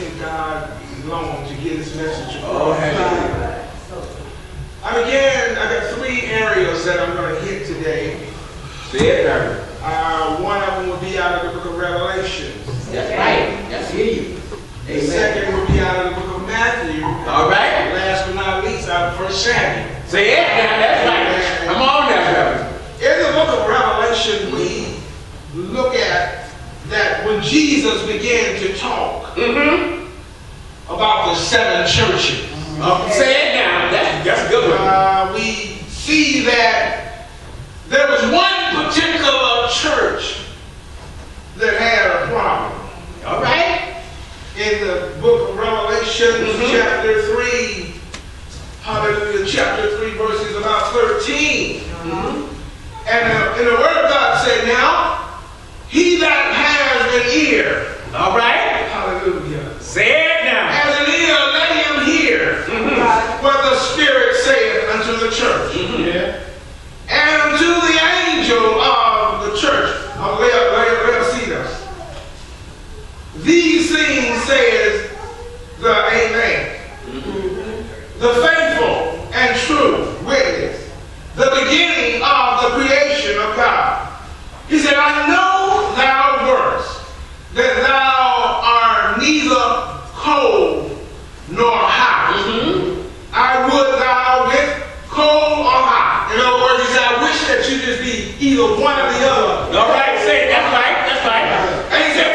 take God long to get his message across. I got three areas that I'm going to hit today. One of them will be out of the book of Revelation. That's right. That's it. The second will be out of the book of Matthew. All right. Last but not least, out of First Samuel. Say it now. That's right. Come on now, brother. In the book of Revelation, we look at that when Jesus began to talk about the seven churches. Say it now. That's a good one. We see that there was one particular church that had a problem. All right. In the book of Revelation, chapter 3, verses about 13. And the word of God said, now, he that has an ear. All right. Hallelujah. Say it now. Has an ear, let him hear what the Spirit saith unto the church. And unto the angel of the church of Laodicea. These things says the Amen. The faithful and true witness, the beginning of the creation of God. He said, I know thou worst, that thou art neither cold nor hot. I would thou with cold or hot. In other words, he said, I wish that you just be either one or the other. All right, say it. That's right. That's right. And he said,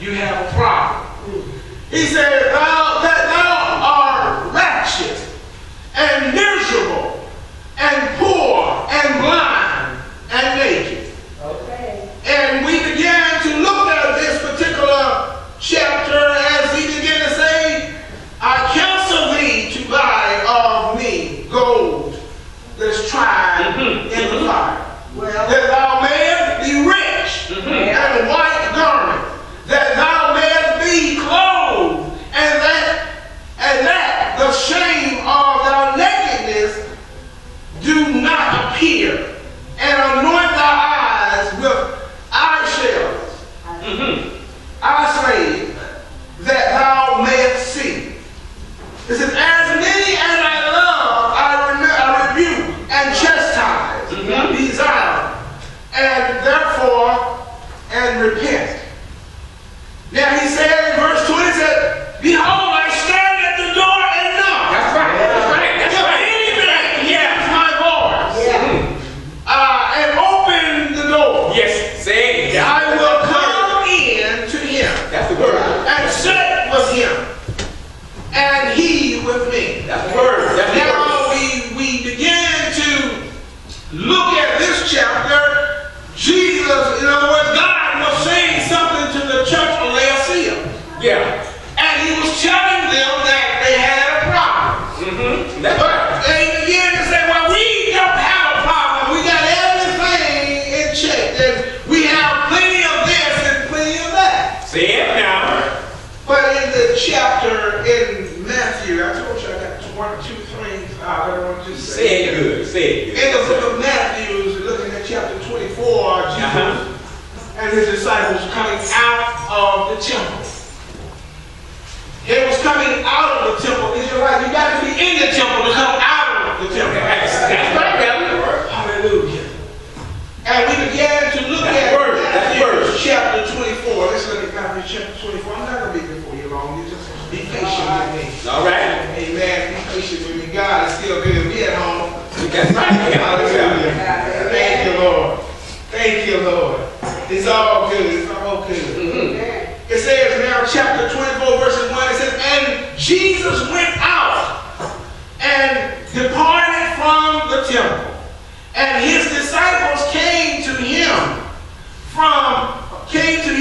you have a problem. He said, thou art wretched and miserable and poor and blind and naked. Okay. And we began to look at this particular chapter as he began to say, I counsel thee to buy of me gold that's tried in the fire, that thou mayest be rich and white garment, that thou mayest be clothed, and that the shame of thy nakedness do not appear, and anoint thy eyes with eye shells. I say that thou mayest see. It says, as many as I love, I rebuke and chastise, desire, and therefore repent. Now he said in verse 20, he said, behold, I stand at the door and knock. That's right, that's right, that's right. If any man hears my voice and open the door, say it. I will come in to him. That's the word. And sit with him, and he with me. That's the word. That's the now word. We begin to look at this chapter. Jesus, in other words, God was saying something to the church. And he was telling them that they had a problem. But they began to say, well, we don't have a problem. We got everything in check. And we have plenty of this and plenty of that. See it now. But in the chapter in Matthew, I told you I got two things I don't want to say. Say it good. Say it good. In the book of Matthew, looking at chapter 24, Jesus and his disciples coming out of the temple. It was coming out of the temple. Israelites, you got to be in the temple to come out of the temple. That's right, brother. Hallelujah. And we began to look at Matthew chapter 24. Let's look at Matthew chapter 24. I'm not going to be before you long. You just be patient with me. All right. Amen. Be patient with me. God is still good to be at home. That's right. Hallelujah. Thank you, Lord. Thank you, Lord. It's all good. It's all good. It says now, chapter 24, verses 1, it says, and Jesus went out and departed from the temple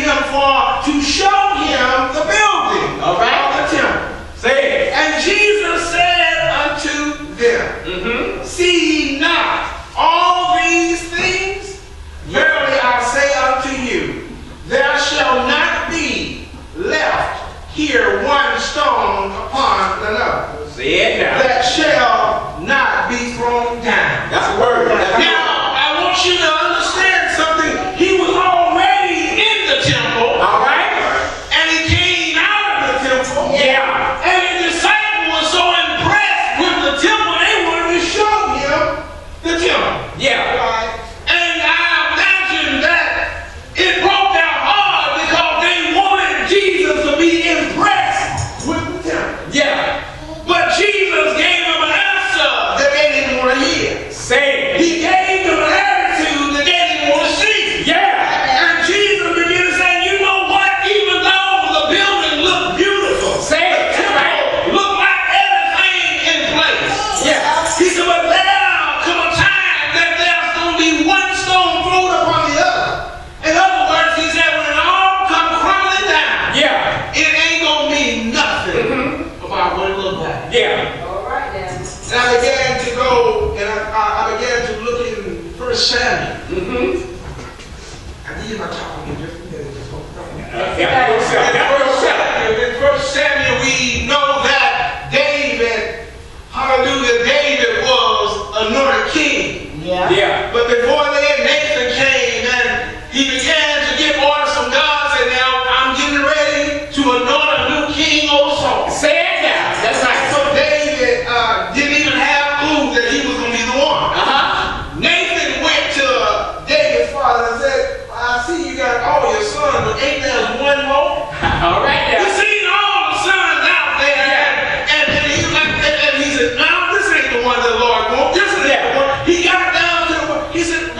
him for, to show him the building, all right, of the temple. Say it. And Jesus said unto them, mm-hmm, see ye not all these things? Verily I say unto you, there shall not be left here one stone upon another. Say it now. That shall not be thrown down. That's the word. That's now, I want you to understand something. He was already in the temple, all right? And he came out of the temple. Yeah. And the disciples were so impressed with the temple, they wanted to show him the temple. Yeah. All right. And I imagine that it broke their heart because they wanted Jesus to be impressed with the temple. Yeah. But Jesus gave them an answer that they didn't want to hear. Say it. He gave Samuel. Mm-hmm. I need my talking in just a minute. Just hold on. In 1 Samuel, we know that David, hallelujah, David was anointed king. Yeah. Yeah. But before then, Nathan came and he began to get orders from God. Said, now I'm getting ready to anoint a new king also. Say it now. That's right. So David didn't even have clue that he was going to be the one. All your sons, but ain't there one more? All right, now. You seen all the sons out there, yeah, and he's like, and he said, "No, this ain't the one the Lord wants. This is the one." He got down to the one. He said,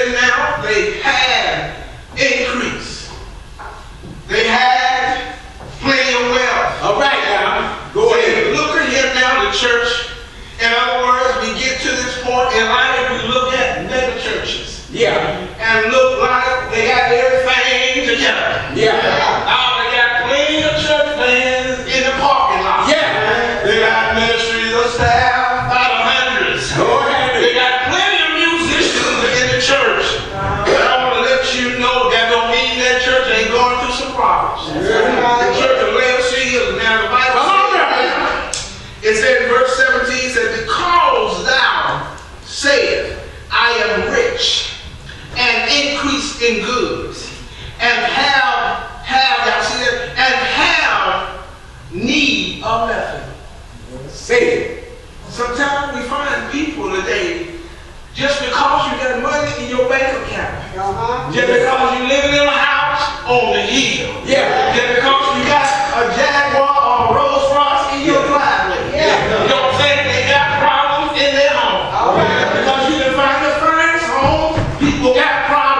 in now, they had increase. They had plenty of wealth. All right, now, go ahead. Look at here now, the church. In other words, we get to this point in life, we look at mega churches. Yeah. And look like they got everything together. Yeah. Oh, they got plenty of church plans in the parking lot. Yeah. They got ministries of staff. In goods, and have need of nothing. Say it. Sometimes we find people today, just because you got money in your bank account, just because you living in a house on the hill, just because you got a Jaguar or a Rolls Royce in your driveway, don't think they got problems in their home. Because you can find the furnace home, people got problems.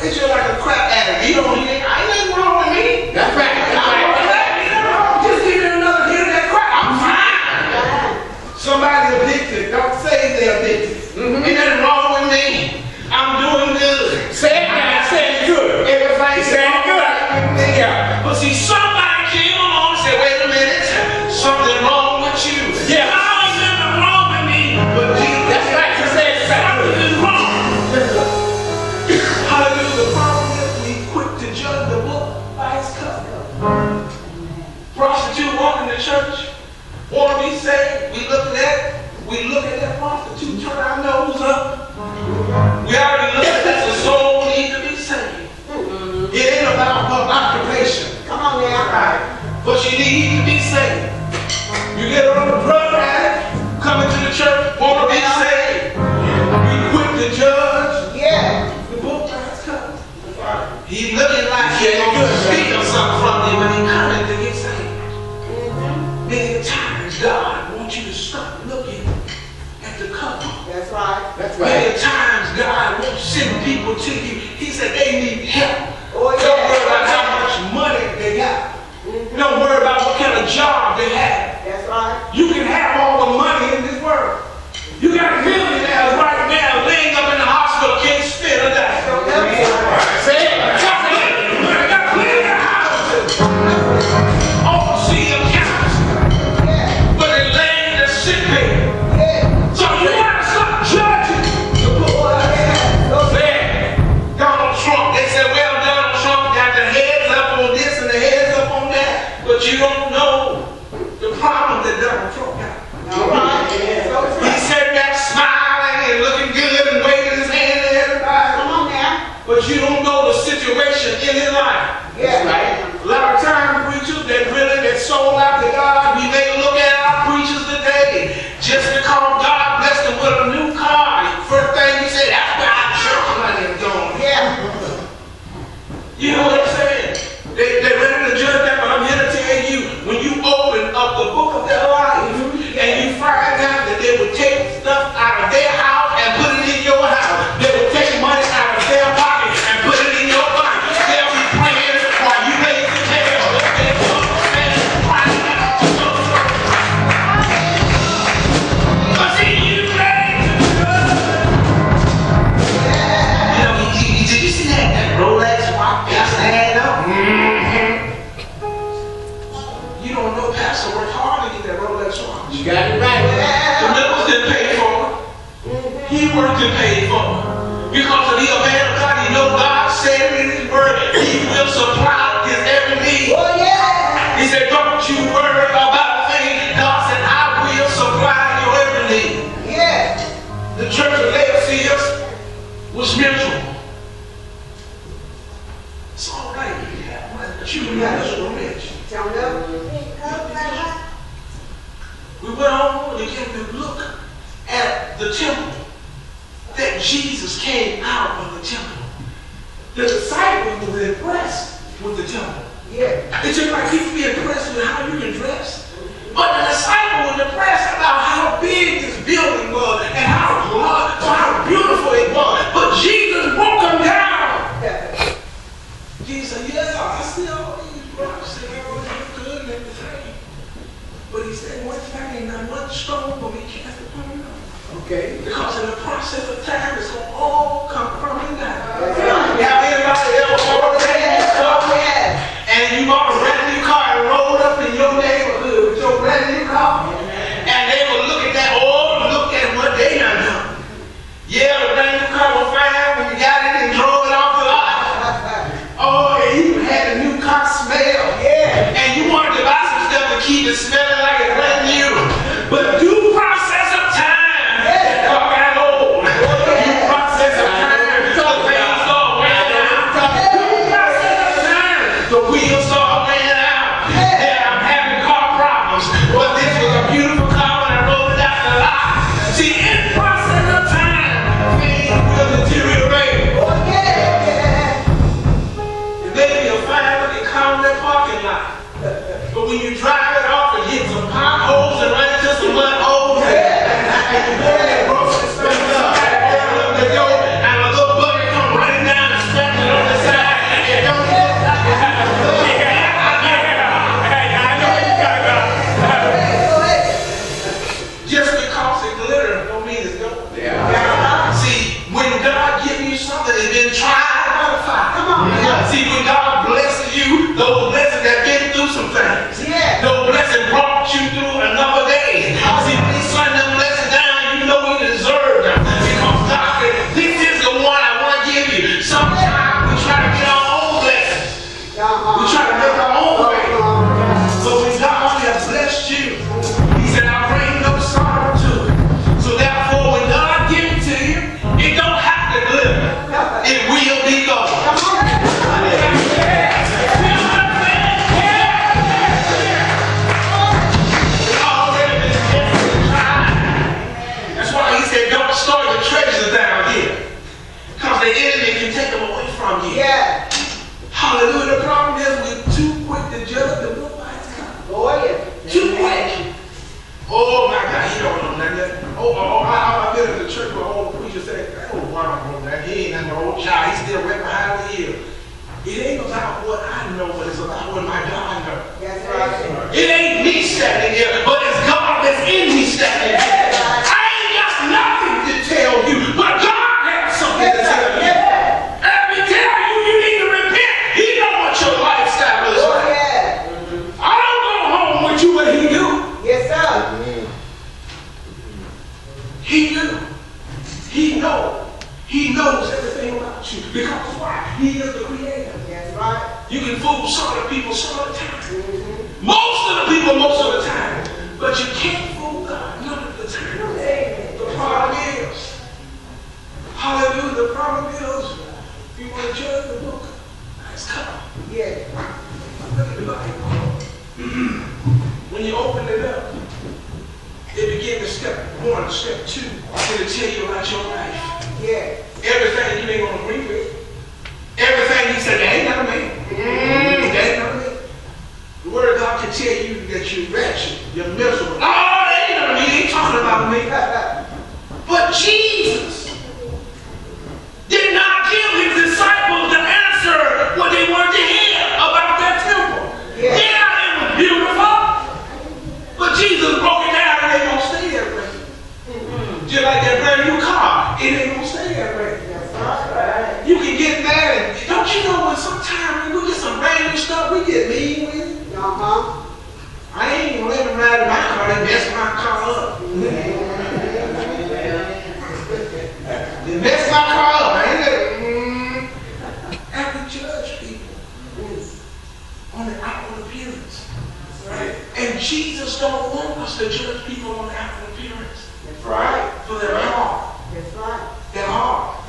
It's just like a crap addict. You don't need it. Ain't nothing wrong with me. That's right. praise their business. Mm-hmm. Ain't nothing wrong with me. I'm doing good. Say it now. Say it good. Everything. Say it good. Yeah. But see, somebody came along and said, wait a minute, something wrong with you. Yeah. How is nothing wrong with me? But Jesus, that's right. You said it's right. Something's wrong. Hallelujah. The problem is we quick to judge the book by his cover. Prostitute walking to church. Or we say, we look at that prostitute, turn our nose up. We already look at that, the soul needs to be saved. It ain't about her occupation. Come on, man, all right. But she needs to be saved. You get her on the program, coming to the church, want to be saved. We quit the judge. Yeah. The book has come. He's looking like he ain't going to speak or something from him when he coming to get saved. Many times God wants you to stop looking at the couple. That's right. That's right. Many times God won't send people to you. He said they need help. Oh, yeah. Don't worry about how much money they got. Mm-hmm. Don't worry about what kind of job they have. That's right. You can have all the money in this world. You got millionaires right now laying up in the hospital, can't spend a dime. Say it. I got plenty of houses. Overseas. You don't know the problem that Donald Trump got. Right. Yeah. He sat back smiling and looking good and waving his hand at everybody. Come on now. But you don't know the situation in his life. Yeah. Right? A lot of times preachers that really that sold out to God, we may look at our preachers today just because God blessed them with a new car. First thing you say, that's where our church money is going. Yeah. You know what I'm saying? They ready to judge that. When you open up the book of their life and you find out that they would take stuff out of their house and put it in your house, they would take money out of their pocket and put it in your pocket. They'll be praying while you lay the tail. But see, you ready to go. Did you see that Rolex watch? That's the hand up. Pastor worked hard to get that Rolex watch. You got it right. The Nichols didn't pay for it. He worked and paid for it. Because if he a man of God, he know God said in his word, he will supply his every need. Oh, yeah. He said, don't you worry about things. God said, I will supply your every need. Yeah. The church of Laodicea was miserable. It's all right. But you got us rich. Tell them. We went on and began to look at the temple that Jesus came out of the temple. The disciples were impressed with the temple. Yeah. It's just like people be impressed with how you can dress. But the disciples were impressed about how big this building was and how large, how beautiful it was. But Jesus broke them down. Yeah. Jesus said, yes, I see all these rocks and everything good and everything. But he said, one thing, not one stone will be cast upon another. Okay. Because in the process of time, it's going to all come crumbling down. Have anybody ever ordered that car? And you bought a brand new car and rolled up in your neighborhood with your brand new car. And they will look at that, oh, look at what they done done. Yeah, the brand new car was fine when you got it and drove it off the lot. Oh, and you had a new car smell. Yeah. And you wanted to buy some stuff to keep it smelling. Just because it glitters don't mean it's Oh my God, she don't know nothing. Oh, I've been in the church where old preacher said, that old Brown broke that. He ain't nothing old child. He's still right behind the ear. It ain't about what I know, but it's about what my God knows. That's right. It ain't me standing here, but it's God that's in me standing here. I ain't got nothing to tell you, but God has something to tell you. Let me tell you, you need to repent. He know what your lifestyle is like. I don't go home with you, but he do. Yes, sir. He do. He knows. He knows everything about you. Because why? He is the creator. That's right. You can fool some of the people some of the time. Mm-hmm. Most of the people most of the time. But you can't fool God none of the time. Amen. The problem is, hallelujah, the problem is, if you want to judge the book, it's cut off. Yeah. Look at the Bible. When you open it up, it begins to step 1, step 2. It'll tell you about your life. Yeah. Everything you ain't gonna agree with. Everything he said, that ain't nothing man. That ain't nothing man. The word of God can tell you that you're wretched, you're miserable. Oh, that ain't nothing. He ain't talking about me. But Jesus did not give his disciples the answer what they wanted to hear about that temple. Yeah, it was beautiful. But Jesus broke it down and they don't stay there. Just like that brand new car, it ain't gonna stay that way. That's right. You can get mad. Don't you know when sometimes we get some brand new stuff, we get mean with it? Uh-huh. I ain't gonna let them ride in my car, they mess my car up. They mess my car up, ain't they? And we judge people on the outward appearance. That's right. And Jesus don't want us to judge people on the outward appearance. Right? For their heart. That's right. Their heart.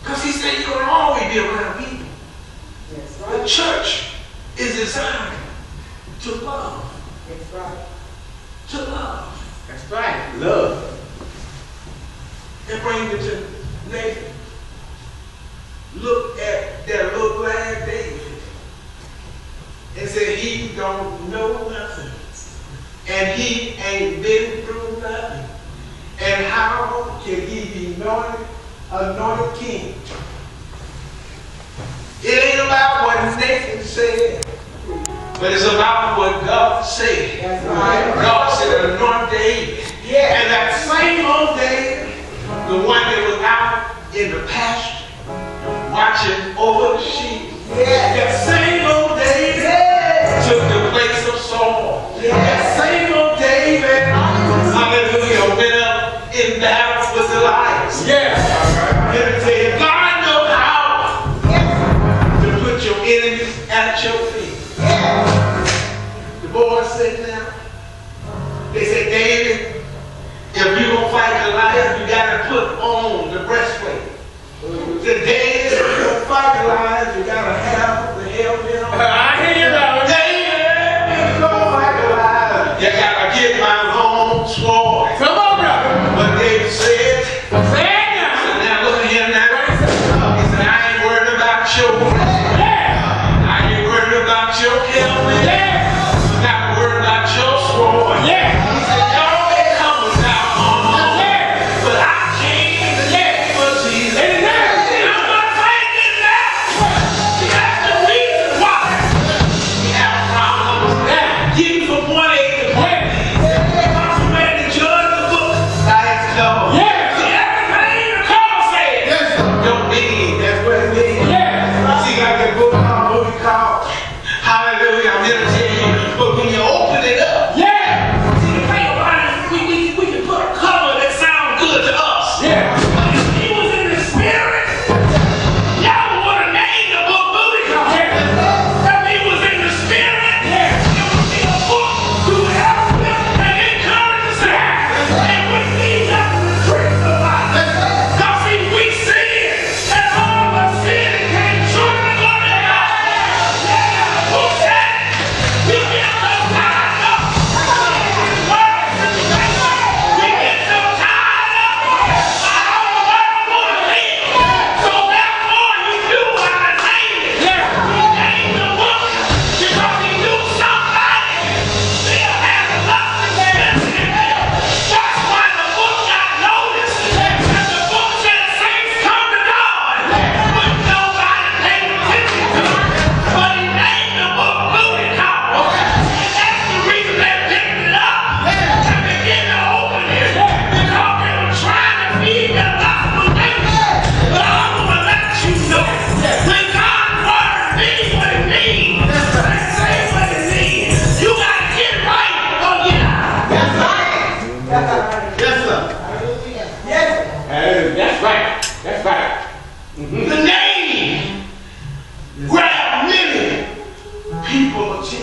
Because he said you're going to always be around people. That's right. The church is designed to love. That's right. To love. That's right. Love. And bring it to Nathan. Look at that little glad David. And said he don't know nothing. And he ain't been through nothing. And how can he be anointed king? It ain't about what Nathan said, but it's about what God said. Right. God said anoint David. Yeah. And that same old David, the one that was out in the pasture, watching over the sheep. Yeah. That same old David took the place of Saul. Yeah. That same old David, hallelujah, went up in battle with Goliath. Yes. Right. God knows how to put your enemies at your feet. Yeah. The boys sitting down. They said, David, if you're going to fight Goliath, you got to put on the breastplate. Said, David, if you're going to fight Goliath, you got to have the helmet on. I hear that. You gotta get my long sword. Come on, brother. But David said, now look at him now. He said, I ain't worried about your bread. I ain't worried about your helmet. I'm not worried about your sword. He said, y'all may come without armor, but I came to live for Jesus. I'm not taking that. That's the reason why we have problems now. Give from one. Hallelujah, I'm here to tell you, but when you open it up,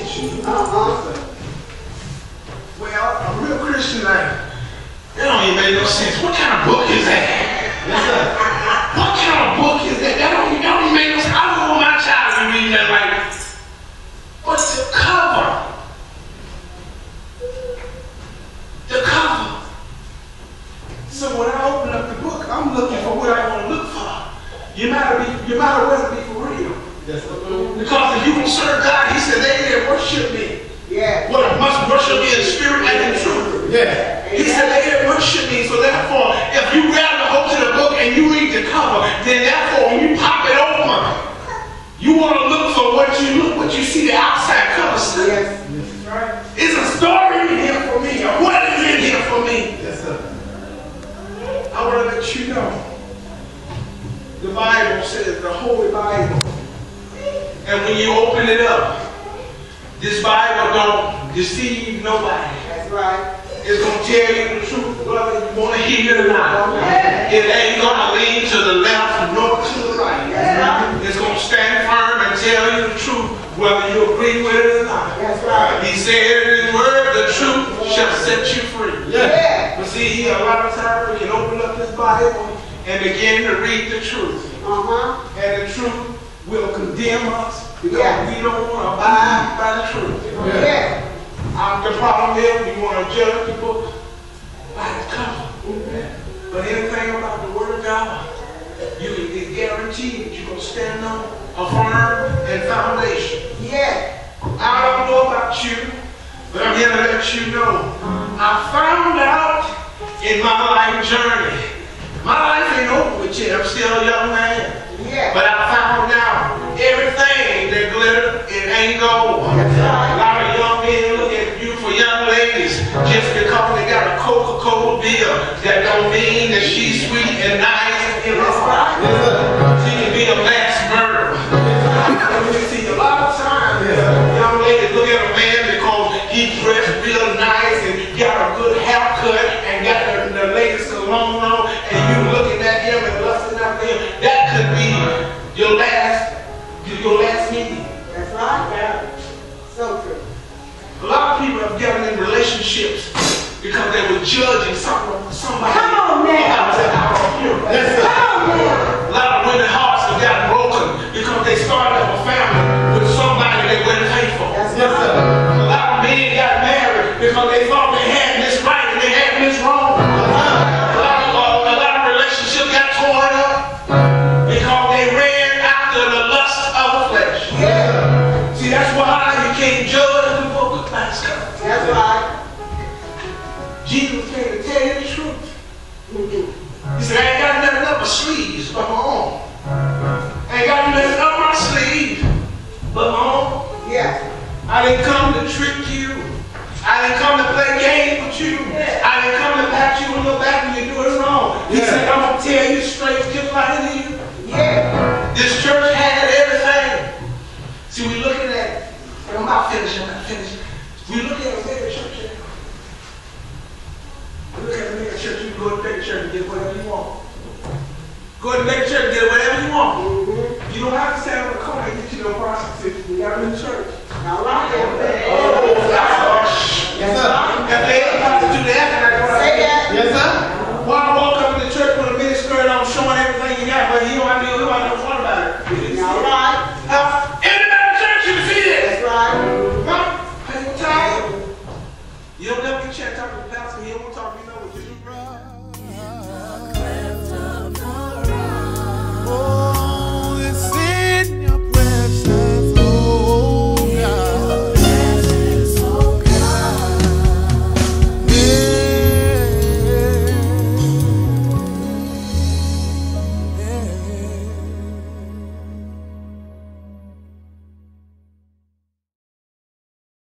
shit, Well, a real Christian, like, that don't even make no sense. What kind of book is that? What kind of book is that? That don't even make no sense. I don't want my child to read that, like, what's the cover? The cover. So when I open up the book, I'm looking for what I want to look for. You might as well be for real. Because if you don't serve God, he said, they didn't worship me. Yeah. Well, must worship me in spirit and in truth. Yeah. He said, they didn't worship me. So therefore, if you grab the hook to the book and you read the cover, then therefore, when you pop it open, you want to look for what you see the outside cover stuff. Yes. That's right. It's a story in here for me. What is in here for me? Yes, sir. I want to let you know. The Bible says, the Holy Bible. And when you open it up, this Bible don't deceive nobody. That's right. It's going to tell you the truth, whether you want to hear it or not. Yeah. It ain't going to lean to the left nor to the right. Yeah. Right. It's going to stand firm and tell you the truth, whether you agree with it or not. That's right. He said in his word, the truth shall set you free. Yeah. But see, a lot of times we can open up this Bible and begin to read the truth. And the truth will condemn us because we don't want to abide by the truth. Yeah. The problem is we want to judge the book by the cover. But anything about the Word of God, you can be guaranteed that you're going to stand on a firm and foundation. Yeah. I don't know about you, but I'm here to let you know. I found out in my life journey. My life ain't over with yet. I'm still a young man. Yeah. But I found out everything that glittered, it ain't gold. A lot of young men look at beautiful young ladies just because they got a Coca-Cola bill. That don't mean that she's sweet and nice and right. She can be a mass murderer. You see, a lot of times young ladies look at a man because he dressed real nice and got a good haircut and got the latest cologne on, and you looking at him and lusting after him. That could be your last meeting. That's right. Yeah. So true. A lot of people have gotten in relationships because they were judging somebody. Come on now. A lot of women's hearts have gotten broken because they started up a family with somebody they wouldn't pay for. That's right. A lot of men got married because they thought they had this right and they had this wrong. A lot of relationships got torn up because they ran after the lust of the flesh. Yeah. See, that's why you can't judge the book of Christ. That's why Jesus came to tell you the truth. He said, I ain't got nothing up my sleeves but my own. I ain't got nothing up my sleeve but my own. Yeah. I didn't come to trick you. I didn't come to play games with you. Yeah. I didn't come to pat you on the back when you're doing wrong. He said, I'm going to tell you straight just like it is. Yeah. This church had everything. See, we looking at, and I'm not finished. We look at a mega church. We look at a mega church, you go to the mega church and get whatever you want. Go to the mega church and get whatever you want. You don't have to stand on the corner and get you no prostitutes. You got to be in the church. Now, right?